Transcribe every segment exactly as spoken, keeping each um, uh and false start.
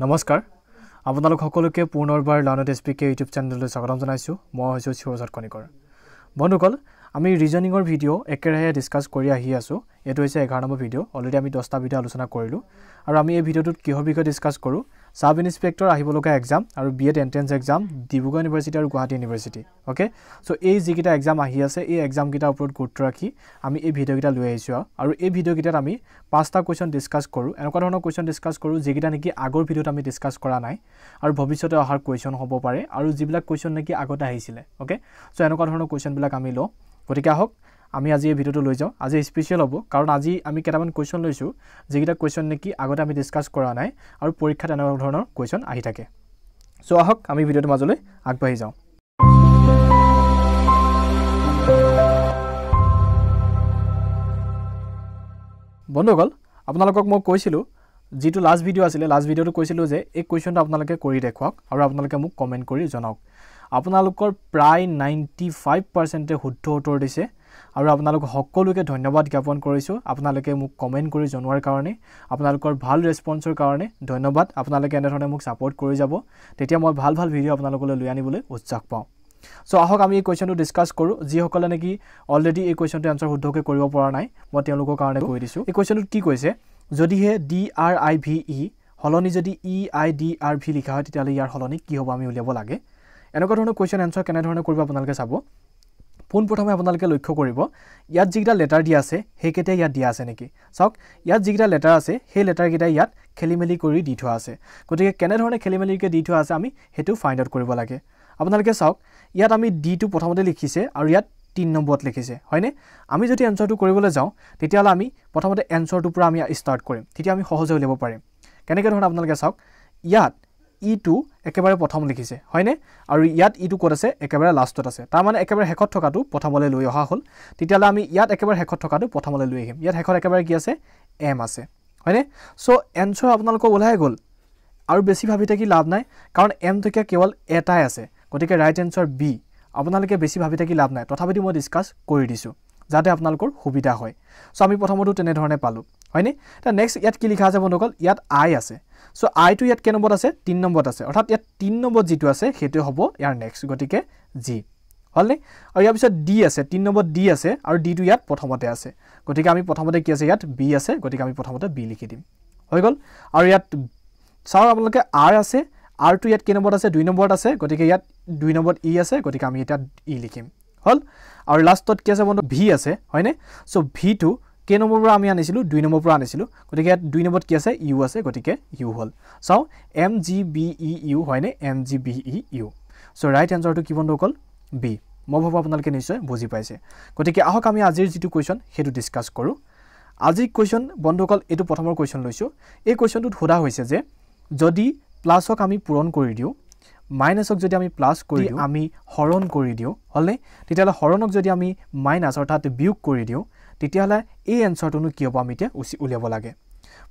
नमस्कार आपलोक सकोलोके पुनर्बार लानत SPK YouTube channel स्वागतम जानाइछु মই হৈছো শিৱজত কণিকৰ বন্ধুসকল আমি ৰিজনিঙৰ ভিডিও একেৰাহে ডিসকাস কৰি আহি আছো এটো হৈছে এঘাৰ নম্বৰ ভিডিও অলৰেডি আমি দহটা ভিডিও আলোচনা কৰিলো আৰু আমি এই ভিডিওটোত কিহৰ বিষয়ে ডিসকাস কৰো সাব ইন্সপেক্টৰ আহিবলগা এক্সাম আৰু BEd entrance exam Dibrugarh university আৰু গুৱাহাটী ইউনিভাৰ্চিটি ওকে সো এই যিকিটা এক্সাম আহি আছে এই এক্সাম কিটা আপলোড কৰি ৰাখি আমি এই ভিডিও কিটা লৈ আহিছো আৰু এই ভিডিও কিটাত আমি পাঁচটা কোৱেশ্চন ডিসকাস কৰো এনেকুৱা ধৰণৰ কোৱেশ্চন ডিসকাস কৰো যিকিটা নেকি আগৰ ভিডিওত আমি ডিসকাস কৰা নাই আৰু ভৱিষ্যতে অহাৰ কোৱেশ্চন হ'ব পাৰে আৰু যিবিলাক কোৱেশ্চন নেকি আগতে আহিছিলে ওকে সো এনেকুৱা ধৰণৰ কোৱেশ্চন বিলাক আমি লও গতিকে হওক আমি আজি এই ভিডিওটো লৈ যাও আজি স্পেশাল হ'ব কাৰণ আজি আমি কেটামান কোৱেশ্চন লৈছো যেগিটা কোৱেশ্চন নেকি আগতে আমি ডিসকাস কৰা নাই আৰু পৰীক্ষাত এনে ধৰণৰ কোৱেশ্চন আহি থাকে সো আহক আমি ভিডিওটো মাজলৈ আগবাঢ়ি যাও বন্ধুসকল আপোনালোকক মই কৈছিলো যেটো লাস্ট ভিডিও আছিল লাস্ট ভিডিওটো কৈছিলো যে এই কোৱেশ্চনটো আপোনালোকে কৰি দেখুৱাওক আৰু আপোনালোকে মোক কমেন্ট কৰি জনাওক আপোনালোকৰ প্ৰায় ninety-five percent শুদ্ধ উত্তৰ দিছে আৰু আপোনালোক সকলোকে ধন্যবাদ জ্ঞাপন কৰিছো আপোনালোকে মোক কমেন্ট কৰি জনোৱাৰ কাৰণে আপোনালোকৰ ভাল ৰেসপন্সৰ কাৰণে ধন্যবাদ আপোনালোকে এনে ধৰণে মোক সাপোৰ্ট কৰি যাব তেতিয়া মই ভাল ভাল ভিডিও আপোনালোকলৈ লৈ আনিবলৈ উৎসাহ পাওঁ সো আহক আমি এই কোৱেশ্চনটো ডিসকাস কৰো যি সকলে নেকি অলৰেডি এই কোৱেশ্চনটো আনসাৰ শুদ্ধকৈ কৰিব পৰা নাই মই তেওঁলোকৰ কাৰণে কৈ দিছো এই কোৱেশ্চনটো কি কৈছে যদি হে D R I V E হলনি যদি E I D R V লিখা হয় তেতিয়া ইয়াৰ হলনি কি হ'ব আমি উলিয়াব লাগে এনেকুৱা ধৰণৰ কোৱেশ্চন আনসাৰ কেনে ধৰণে কৰিব আপোনালোকে চাব पुन प्रथम आपनालके लक्ष्य करिबो यात जिकिटा लेटर दिया आसे हेकेटा यात दिया आसे नेकी सक यात जिकिटा लेटर आसे हे लेटर किटा यात खेलिमेलि करि दि थवा आसे गतिके केने धरणे खेलिमेलि के दि थवा आसे आमी हेतु फाइंड आउट करिबो लागे आपनालके सक यात आमी डि टु प्रथमते लिखिसे आरो यात तीन नम्बरत लिखिसे हैने आमी जति आन्सरटु करिबोले जाऊ तेतियाला आमी प्रथमते आन्सरटु पुरा आमी स्टार्ट करिम तेतिया आमी सहज होलेबो पारिम केने के धरणे आपनालके सक यात इ2 একেবারে প্রথম লিখিছে হয়নে আৰু ইয়াত ই2 কোড আছে একেবাৰে লাস্টত আছে তাৰ মানে একেবাৰে হেকত ঠকাটো প্ৰথমলৈ লৈ অহা হ'ল তেতিয়ালে আমি ইয়াত একেবাৰে হেকত ঠকাটো প্ৰথমলৈ লৈ আহিম ইয়াত হেকত একেবারে কি আছে এম আছে হয়নে সো এনসার আপোনালোক ওলাই গল আৰু বেছি ভাবিতে কি লাভ নাই কাৰণ এম তকে কেৱল এটাই আছে গতিকে ৰাইট এনসার বি আপোনালোকে বেছি ভাবিতে কি লাভ নাই তথাপি মই ডিসকাস কৰি দিছো যাতে আপোনালোকৰ সুবিধা হয় সো আমি প্ৰথমটো তেনে ধৰণে পালো হয়নে তা নেক্সট ইয়াত কি লিখা আছে বন্ধুসকল ইয়াত আই আছে সো আই টু ইয়াত কে নম্বৰ আছে তিন নম্বৰ আছে অৰ্থাৎ ইয়াত তিন নম্বৰ যেটো আছে হেতু হ'ব ইয়াৰ নেক্সট গতিকে জি হ'লনে আৰু ইয়াৰ পিছত ডি আছে তিন নম্বৰ ডি আছে আৰু ডি টু ইয়াত প্ৰথমতে আছে গতিকে আমি প্ৰথমতে কি আছে ইয়াত বি আছে গতিকে আমি প্ৰথমতে বি লিখি দিম হৈ গল আৰু ইয়াত চাও আপোনালোকে আৰ আছে আৰ টু ইয়াত কে নম্বৰ আছে দুই নম্বৰত আছে গতিকে ইয়াত দুই নম্বৰত ই আছে গতিকে আমি এটা ই লিখিম হল আৰু লাষ্টত কি আছে বন্ধু ভি আছে হয়নে so V to K number পৰা আমি আনিছিলো দুই নম্বৰ পৰা আনিছিলো গতিকে দুই নম্বৰত কি আছে ইউ আছে গতিকে ইউ হল চাও M G B E U হয়নে M G B E U so right আনসারটো কি বন্ধু কল বি মই ভাবো আপোনালোকে নিশ্চয় বুজি পাইছে গতিকে আহক আমি আজিৰ যেটো কোৱেশ্চন হেতু ডিসকাস কৰো আজি কোৱেশ্চন বন্ধু কল এটো প্ৰথমৰ কোৱেশ্চন লৈছো এই কোৱেশ্চনটো ধৰা হৈছে যে যদি প্লাসক আমি পূৰণ কৰি দিও माइनसক যদি আমি প্লাস কৰি দিও আমি হৰণ কৰি দিও হলনে তেতিয়ালে হৰণক যদি আমি মাইনাস অৰ্থাৎ বিয়োগ কৰি দিও তেতিয়ালে এই আনসাৰটোনো কি হ'ব আমি তে উচি উলিয়াব লাগে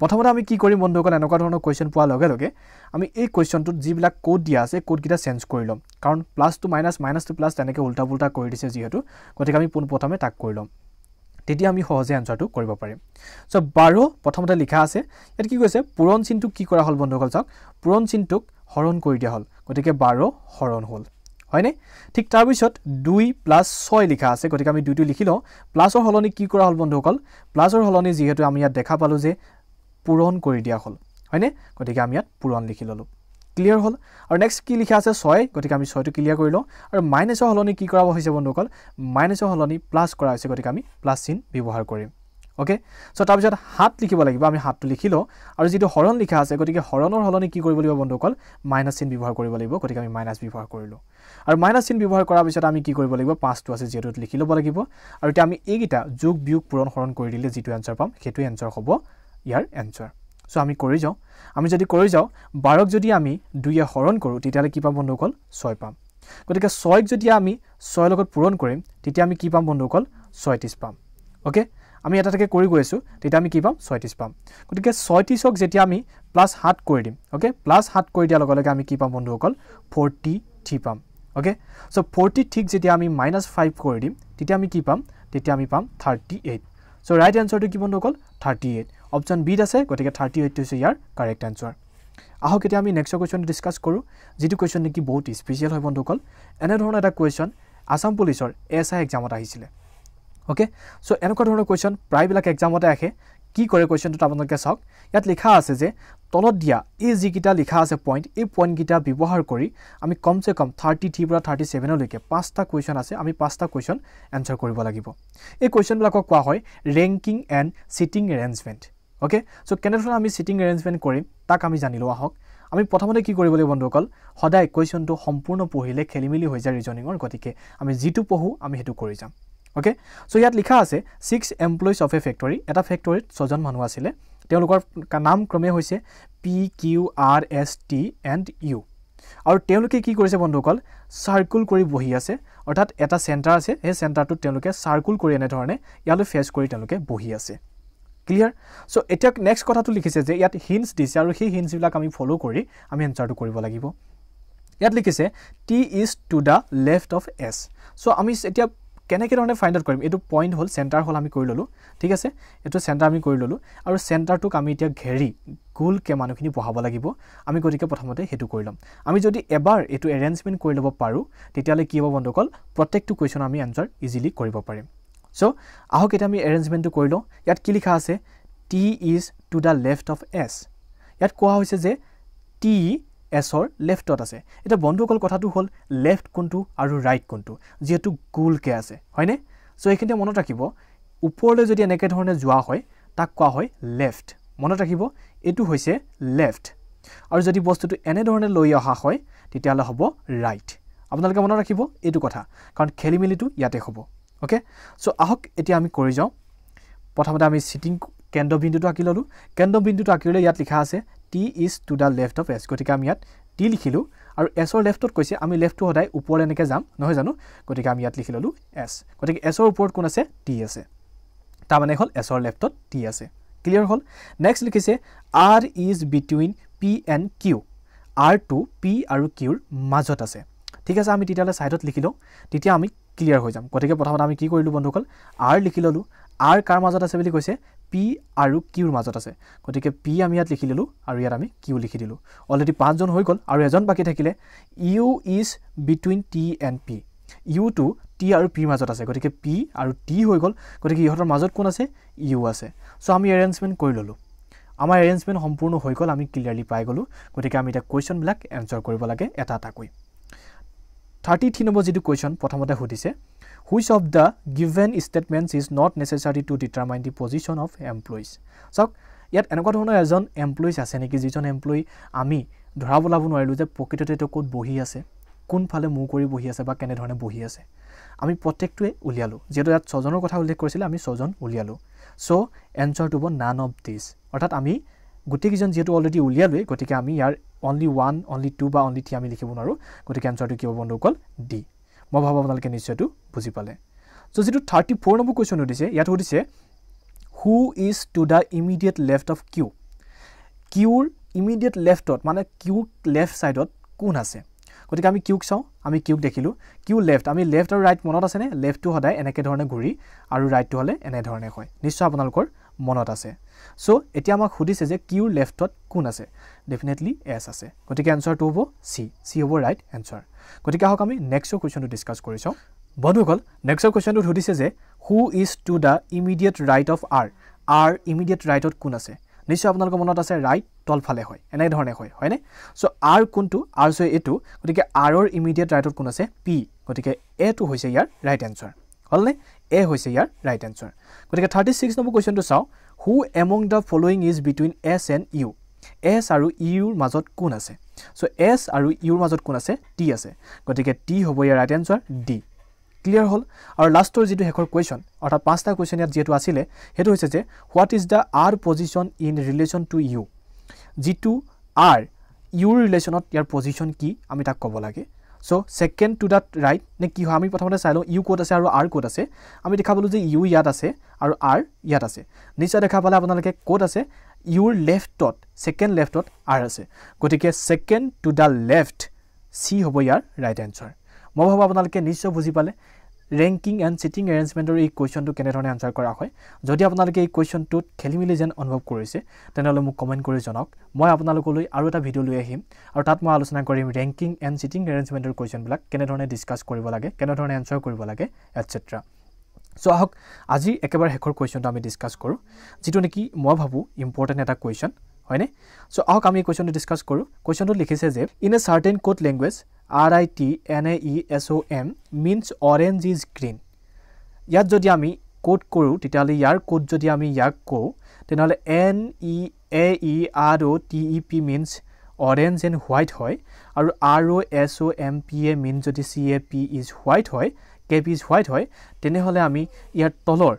প্ৰথমতে আমি কি কৰিম বন্ধুসকল এনেকুৱা ধৰণৰ কোৱেশ্চন পোৱা লগে লগে আমি এই কোৱেশ্চনটোত যিবিলাক কোড দিয়া আছে কোড কিটা চেঞ্জ কৰি লম কাৰণ plus two minus minus two plus তেনেকৈ উল্টা পুল্টা কৰি দিছে যেহেতু গতিকে আমি পুন প্ৰথমে তাক কৰি লম তেতিয়া আমি সহজে আনসাৰটো কৰিব পাৰিম সো বাৰ প্ৰথমতে লিখা আছে ইয়াত কি কৈছে পূৰণ চিনটো কি কৰা হল বন্ধুসকল চাওক পূৰণ চিনটোক হৰণ কৰি দিয়া হল গতিকে বাৰ হৰণ হল হয়নে ঠিক তাৰ পিছত দুই প্লাছ ছয় লিখা আছে গতিকে আমি দুটো লিখি লও প্লাসৰ হলনি কি কৰা হল বন্ধুসকল প্লাসৰ হলনি যেহেতু আমি ইয়াত দেখা পালো যে পূৰণ কৰি দিয়া হল হয়নে গতিকে আমি ইয়াত পূৰণ লিখি ললো ক্লিয়াৰ হল আৰু নেক্সট কি লিখা আছে ছয় গতিকে আমি ছয় টো ক্লিয়াৰ কৰি লও আৰু মাইনাসৰ হলনি কি কৰা হৈছে বন্ধুসকল মাইনাসৰ হলনি প্লাস কৰা হৈছে গতিকে আমি প্লাস চিন ব্যৱহাৰ কৰিম ओके सो তাৰ পিছত সাত লিখিব লাগিব আমি সাত টো লিখিলো আৰু যেটো হৰণ লিখা আছে গতিকে হৰণৰ হলনি কি কৰিব লাগিব বন্ধুসকল মাইনাস চিন ব্যৱহাৰ কৰিব লাগিব গতিকে আমি মাইনাস ব্যৱহাৰ কৰিলো আৰু মাইনাস চিন ব্যৱহাৰ কৰাৰ পিছত আমি কি কৰিব লাগিব পাঁচ টো আছে যেটো লিখি লব লাগিব আৰু এতিয়া আমি এইটা যোগ বিয়োগ পূৰণ হৰণ কৰি দিলে যেটো আনসাৰ পাম হেতু আনসাৰ হ'ব ইয়াৰ আনসাৰ সো আমি কৰি যাও আমি যদি কৰি যাও বাৰক যদি আমি দুই এ হৰণ কৰো তেতিয়ালে কি পাম বন্ধুসকল ছয় পাম গতিকে ছয়ক যদি আমি ছয় লগত পূৰণ কৰিম তেতিয়া আমি কি পাম বন্ধুসকল ছয়ত্ৰিশ পাম ओके আমি এটাটাকে কৰি গৈছো তেতিয়া আমি কি পাম ছয়ত্ৰিশ পাম গতিকে ছয়ত্ৰিশক যেতিয়া আমি প্লাস সাত কৰি দিম ওকে প্লাস সাত কৰি দিয়া লগে লগে আমি কি পাম বন্ধুসকল forty-three পাম ওকে সো forty-three যেতিয়া আমি minus five কৰি দিম তেতিয়া আমি কি পাম তেতিয়া আমি পাম thirty-eight সো ৰাইট আনসারটো কি বন্ধুসকল thirty-eight অপচন বি আছে গতিকে thirty-eight টো হৈছে ইয়াৰ কাৰেক্ট আনসার आहक एटा आमी नेक्स्ट क्वेश्चन डिस्कस करूँ जी क्वेश्चन निकी बहुत स्पेशियल है बंधुकल एनेधरण एटा क्वेश्चन आसाम पुलिसर एएसआई एग्जामत आहिसिले ओके सो एनका धरण क्वेश्चन प्रायबिलाक एग्जामते आखे कि करे क्वेश्चन तो आपनलके सक यात लिखा आसे जे तलत दिया ए जिकिटा लिखा आसे पॉइंट ए पॉइंट किटा व्यवहार करी आमी कम से कम थर्टी थ्री पुरा थर्टी सेवन लके पाँचटा क्वेश्चन आसे आमी पाँचटा क्वेश्चन आन्सर करिबो लागिबो ए क्वेश्चन बिलाक कोआ होय ranking and sitting arrangement okay so केनेधरण आमी सिटिंग अरेंजमेंट करिम ताक आमी जानिलो आहक आमी प्रथमते कि करिब লাগিব बंधुकल हदाय क्वेश्चन तो सम्पूर्ण पहिले खेलिमिली होय जा रिजनिंगर गतिके आमी जितु पहु आमी हेतु करि जाम ओके सो यात लिखा आसे six employees of a factory एटा फैक्टरीत छजन मानुह आसिले तेलुकर नाम क्रमे होइसे P Q R S T and U और तेलुके की करिसे बंधुकल सर्कल करि बहि आसे अर्थात एटा सेंटर आसे हे सेंटरटु तेलुके सर्कल करि एने धरणे यालो फेस करि तेलुके बहि आसे क्लियर सो एटा नेक्स्ट कथाटु लिखिसे जे यात हिंट्स दिसे आरो हे हिंट्स बिलाक आमी फॉलो करि आमी आन्सरटु करिब लागिबो यात लिखिसे T is to the left of S so आमी एटा केनेके धरणे फाइंड आउट करिम एतु पॉइंट होल सेंटर होल आमी करि ललो ठीक आसे एतु सेंटर आमी करि ललो आरो सेंटर टुक आमी इटा घेरि गोल के मानुखिनि बहाब लागिबो आमी गदिके प्रथमते हेतु करिलम आमी जदि एबार एतु अरेंजमेंट करि लबो पारो तेतियाले कि होबो बंधुकल प्रत्येकटु क्वेश्चन आमी आन्सर इजिली करिबो पारिम सो आहक एटा आमी अरेंजमेंट टु करिलो यात कि लिखा आसे T is to the left of S यात कोआ होइसे जे टी एसर लेफ्टत আছে এটা বন্ধুকল কথাটো হল লেফট কোনটো আৰু ৰাইট কোনটো যেটো গোল কে আছে হয়নে সো এইখিনতে মনত ৰাখিব ওপৰলৈ যদি এনেকে ধৰণে যোৱা হয় তাক কোৱা হয় লেফট মনত ৰাখিব এটো হৈছে লেফট আৰু যদি বস্তুটো এনে ধৰণে লৈ অহা হয় তেতিয়ালে হ'ব ৰাইট আপোনালোকে মনত ৰাখিব এটো কথা কাৰণ খেলিমেলিটো ইয়াতে হ'ব ওকে সো আহক এতিয়া আমি কৰি যাও প্ৰথমতে আমি সিটিং কেন্দ্ৰবিন্দুটো আঁকি ললো কেন্দ্ৰবিন্দুটো আঁকিলে ইয়াত লিখা আছে T is to the left of S गति आम इतना टी लिखिलो और एसर लेफ्ट कैसे आम लेफ्ट तो सदा ऊपर एनेक जाम ना जान गति आम इतना लिखी ललो एस गति एसर ऊपर कौन आसे टी आसे तारमाने हल एसर लेफ्ट टी आसे क्लियर हल नेक्स्ट लिखिसे R is between P and Q R to P और किउर मजत आसे ठीक है आम तीन साइडत लिखी लो आम क्लियर हो जाम गति प्रथम कि बंधुकल आर लिखी ललो आर कार मजत आसे कैसे पी और किउर मजत आसे गति पी आम इतना लिखी ललो और इतना किउ लिखी दिल अलरेडी पाँच जन हो गल और एजन बाकी थकिले U is between T and P U to T और पी मजत आसे गति पी और टी हो गल गति इहतर मजत कौन आसे यू आसे सो आम अरेंजमेंट कर ललो आम अरेंजमेंट सम्पूर्ण हो गल आम क्लियरली पाई गलो गति आम इतना क्वेश्चन एन्सर कर लगे एटाको थार्टी थ्री नम्बर जी क्वेश्चन प्रथमते सुधिसे Which of the given statements is not necessary to determine the position of employees? So, yet এনেকুৱা ধৰণৰ এজন এমপ্লয়ি আছে নেকি যিজন এমপ্লয়ি আমি ধৰা বলাব নোৱাৰিলো যে পকেটতে তো কোত বহি আছে কোন ফালে মু কৰি বহি আছে বা কেনে ধৰণে বহি আছে আমি প্ৰত্যেকটোৱে উলিয়ালো যেটো ইয়াত ছজনৰ কথা উল্লেখ কৰিছিল আমি ছজন উলিয়ালো সো এনসাৰ টু বন নান অফ দিস অৰ্থাৎ আমি গুটিকিজন যেটো অলৰেডি উলিয়ালোই গতিকে আমি ইয়াৰ অনলি ওৱান অনলি টু বা অনলি থ্ৰী আমি লিখিব নোৱাৰো গতিকে এনসারটো কি হ'ব বন্ধুসকল ডি मैं भाव अपने निश्चय तो बुझी पाले सो जी थार्टी फोर नम्बर क्वेश्चन उठिसे इतना who is to the immediate left of Q किउर इमिडिएट लेफ्ट माने किउ लेफ्ट साइडत कौन आसे गति आम किउक चाँव आम किउक देखिलो किउ लेफ्ट आम लेफ्ट और राइट मन आसेने लेफ्ट तो सदा एनेके धरणे घूरी और राइट तो हमें एने धरणे हय निश्चय आपनलोकर मनत आसे सो एतिया आमाक सुधिसे जे किउर लेफ्टत कोन आसे डेफिनेटली एस आसे गतिके आन्सर तो हबो सी सी हबो राइट आन्सर गतिके आहक आमी नेक्स्ट क्वेश्चन डिस्कस करिसौ बंधुकल नेक्स्ट क्वेश्चन तो सुधिसे जे who is to the immediate right of R R immediate राइटत कोन आसे निश्चय आपनलोक मनत आसे राइट तल फाले हय एने धरणे हय हयने सो आर कोनटु आर सो एटु गतिके आरर इमिडिएट राइटत कोन आसे पी गतिके ए टु होइसे यार राइट आन्सर हलने ए होइसे यार राइट आन्सर गतिके थर्टी सिक्स नम्बर क्वेश्चन तो चाओ who among the following is between S and U S और इर मजत कोन आसे सो एस और इर मजत कोन आसे टी आसे गतिके टी हबो यार राइट आन्सर डी क्लियर हल और लास्टर जी शेखर क्वेश्चन अर्थात पाँचटा क्वेश्चन इतना जीत आसे हेतु what is the R position in relation to U जी आर यूर रिलेशन यार पजिशन कि आम तक कब लगे so second to that right ने कि आम प्रथम चाह लूँ यू कत आसे और आर कत आसे आम देखा पालो यू इतना आसे और आर इतना आसे निश्चय देखा पाले अपने कत आसे यूर लेफ्ट सेकेंड लेफ्ट आर आसे गति second to the left C हब यार राइट आन्सर मैं भाव अपने निश्चय बुझी पाले रैंकिंग एंड सिटिंग एरेंजमेंटर ये क्वेश्चन तो केनेधरणे आंसर करा होय जदि आपनालोके ये क्वेश्चन तो खेलिमिलि जेन अनुभव करिसे तेनले मु कमेन्ट करि जनाक মই आपनालोकলৈ আৰু এটা ভিডিও লৈ আহিম আৰু তাত মই আলোচনা কৰিম रैंकिंग एंड सिटिंग एरेंजमेंटर क्वेश्चन বিলাক केनेधरणे डिस्कस কৰিব লাগে केनेधरणे आंसर কৰিব লাগে एटसेट्रा सो आहक আজি একেবাৰে হেকৰ क्वेश्चनটো আমি ডিসকাস কৰো যেটো নেকি মই ভাবো ইম্পৰ্টেন্ট এটা क्वेश्चन হয়নে সো आहक আমি क्वेश्चनটো ডিসকাস কৰো क्वेश्चनটো লিখিছে যে in a certain code language R I T N A E S O M means orange is green याद जो आमी कोड करूँ तेतियाले यार कोड जो आमी याक करूँ तेनहले N E A E R O T E P means orange and white है और R O S O M P A means जो C A P is white है के पी इज ह्वाइट है तेनहले आमी यार तलर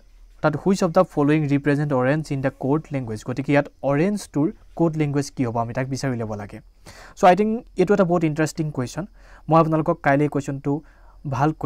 that which of the following represent orange in the code language गति के ऑरेंज टूर कोड लैंग्वेज कि हम आम तक विचार लब लगे सो आई थिंक ये बहुत इंटरेस्टिंग क्वेश्चन मैं आपलोक कल क्वेश्चन तो भालक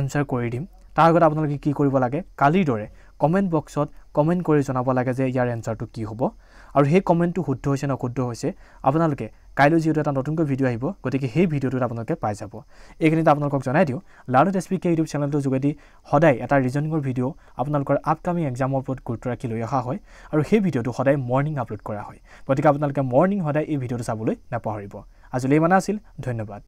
एन्सार कर दीम तार आगत आपल कि लगे कल दौरे कमेन्ट बक्स कमेन्ट कर लगे यार एन्सार कि हम और सही कमेन्ट शुद्ध से नशुद्ध से आपलोक कल जी नतुनक भिडिओ आब गए भिडिओ आपलोक पाई जाखित आपलोक दिव लार्न एसपीके यूट्यूब चैनल जोगे सदा एट रिजनिंग भिडिओ आपलोर आपकामिंग एग्जाम ऊपर गुरुत्व रखी ला है और सही भिडिओ सदा मर्निंग आपलोड कर गए आपलोक मर्निंग सदा भिडिओ चाबले नपाहरिब आजले माना आसिल धन्यवाद।